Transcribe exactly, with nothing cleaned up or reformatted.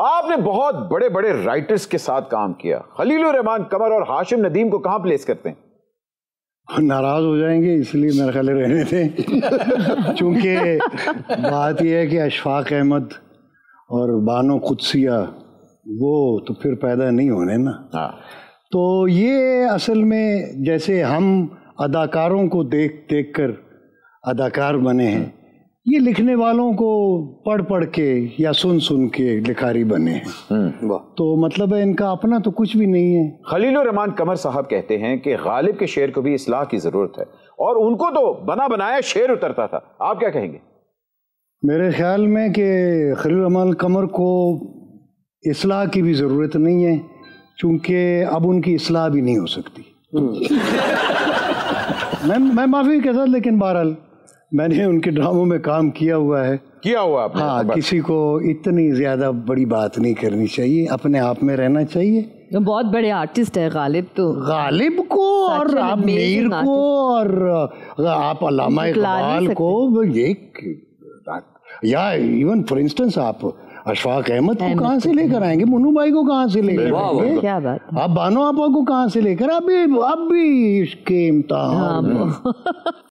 आपने बहुत बड़े बड़े राइटर्स के साथ काम किया, खलीलुर रहमान कमर और हाशिम नदीम को कहाँ प्लेस करते हैं? नाराज हो जाएंगे इसलिए मेरे ख्याल रहने थे चूंकि बात यह है कि अशफाक अहमद और बानो खुदसिया वो तो फिर पैदा नहीं होने ना। हाँ। तो ये असल में जैसे हम अदाकारों को देख देख कर अदाकार बने हैं, ये लिखने वालों को पढ़ पढ़ के या सुन सुन के लिखारी बने हैं। तो मतलब है इनका अपना तो कुछ भी नहीं है। खलीलुर रहमान कमर साहब कहते हैं कि गालिब के शेर को भी इस्लाह की ज़रूरत है और उनको तो बना बनाया शेर उतरता था। आप क्या कहेंगे? मेरे ख्याल में कि खलीलुर रहमान कमर को इस्लाह की भी ज़रूरत नहीं है चूँकि अब उनकी इस्लाह भी नहीं हो सकती। मैं मैं माफ़ी के साथ, लेकिन बहरहाल मैंने उनके ड्रामों में काम किया हुआ है किया हुआ आपने। हाँ, किसी को इतनी ज़्यादा बड़ी बात नहीं करनी चाहिए, अपने आप में रहना चाहिए। तो बहुत बड़े आर्टिस्ट है गालिब, तो गालिब को और आप मीर को और आप अल्लामा इकबाल को एक या इवन फॉर इंस्टेंस आप अशफाक अहमद को कहाँ से लेकर आएंगे, मुन्नू भाई को कहाँ से लेकर आएंगे, क्या बात आप बानो आपा को कहाँ से लेकर, अभी अब भी इसके इम्तिहान।